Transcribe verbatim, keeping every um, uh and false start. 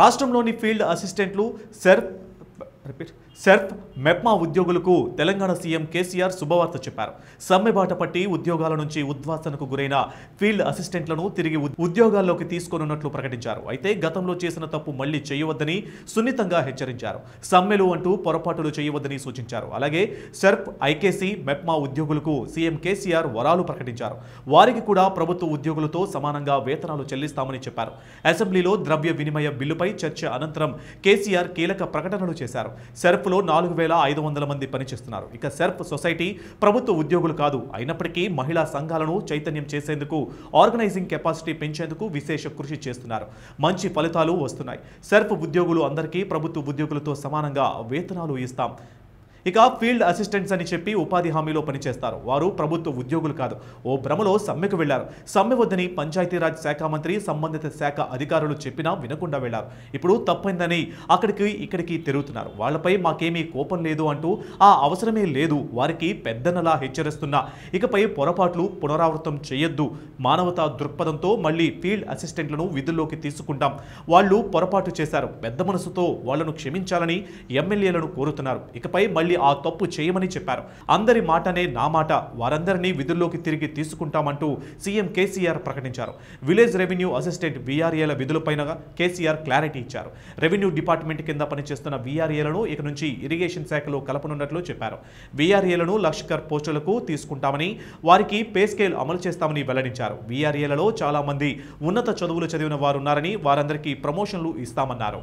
రాష్ట్రంలోని ఫీల్డ్ అసిస్టెంట్లు సెర్ఫ్ రిపీట్ సెర్ఫ్ మెప్మా ఉద్యోగులకు తెలంగాణ సీఎం కేసీఆర్ శుభవార్త చెప్పారు. సమ్మెబాట పట్టి ఉద్యోగాల నుంచి ఉద్వాసనకు గురైన ఫీల్డ్ అసిస్టెంట్లను తిరిగి ఉద్యోగాల్లోకి తీసుకొనున్నట్లు ప్రకటించారు. అయితే గతంలో చేసిన తప్పు మళ్లీ చేయవద్దని సున్నితంగా హెచ్చరించారు. సమ్మెలు అంటూ పొరపాటులు చేయవద్దని సూచించారు. అలాగే సెర్ఫ్ ఐకేసీ మెప్మా ఉద్యోగులకు సీఎం కేసీఆర్ వరాలు ప్రకటించారు. వారికి కూడా ప్రభుత్వ ఉద్యోగులతో సమానంగా వేతనాలు చెల్లిస్తామని చెప్పారు. అసెంబ్లీలో ద్రవ్య వినిమయ బిల్లుపై చర్చ అనంతరం కేసీఆర్ కీలక ప్రకటనలు చేశారు. సెర్ఫ్ నాలుగు వేల ఐదు వందల మంది పనిచేస్తున్నారు. ఇక సెర్ఫ్ సొసైటీ ప్రభుత్వ ఉద్యోగులు కాదు. అయినప్పటికీ మహిళా సంఘాలను చైతన్యం చేసేందుకు, ఆర్గనైజింగ్ కెపాసిటీ పెంచేందుకు విశేష కృషి చేస్తున్నారు. మంచి ఫలితాలు వస్తున్నాయి. సెర్ఫ్ ఉద్యోగులు అందరికీ ప్రభుత్వ ఉద్యోగులతో సమానంగా వేతనాలు ఇస్తాం. ఇక ఫీల్డ్ అసిస్టెంట్స్ అని చెప్పి ఉపాధి హామీలో పనిచేస్తారు. వారు ప్రభుత్వ ఉద్యోగులు కాదు. ఓ భ్రమలో సమ్మెకు వెళ్లారు. సమ్మె వద్దని పంచాయతీరాజ్ శాఖ మంత్రి, సంబంధిత శాఖ అధికారులు చెప్పినా వినకుండా వెళ్లారు. ఇప్పుడు తప్పైందని అక్కడికి ఇక్కడికి తిరుగుతున్నారు. వాళ్లపై మాకేమీ కోపం లేదు అంటూ ఆ అవసరమే లేదు వారికి పెద్దనలా హెచ్చరిస్తున్నా ఇకపై పొరపాట్లు పునరావృతం చేయొద్దు. మానవతా దృక్పథంతో మళ్లీ ఫీల్డ్ అసిస్టెంట్లను విధుల్లోకి తీసుకుంటాం. వాళ్లు పొరపాటు చేశారు. పెద్ద మనసుతో వాళ్లను క్షమించాలని ఎమ్మెల్యేలను కోరుతున్నారు. ఇకపై మళ్లీ ఆ తప్పు చేయమని చెప్పారు. అందరి మాటనే నా మాట, వారందరినీ విధుల్లోకి తిరిగి తీసుకుంటామంటూ సీఎం కేసీఆర్ ప్రకటించారు. విలేజ్ రెవెన్యూ అసిస్టెంట్ వీఆర్ఏల విధులపైన కేసీఆర్ క్లారిటీ ఇచ్చారు. రెవెన్యూ డిపార్ట్మెంట్ కింద పనిచేస్తున్న వీఆర్ఏలను ఇక నుంచి ఇరిగేషన్ శాఖలో కలపనున్నట్లు చెప్పారు. వీఆర్ఏలను లష్కర్ పోస్టులకు తీసుకుంటామని, వారికి పే స్కేల్ అమలు చేస్తామని వెల్లడించారు. వీఆర్ఏలలో చాలా మంది ఉన్నత చదువులు చదివిన వారున్నారని, వారందరికీ ప్రమోషన్లు ఇస్తామన్నారు.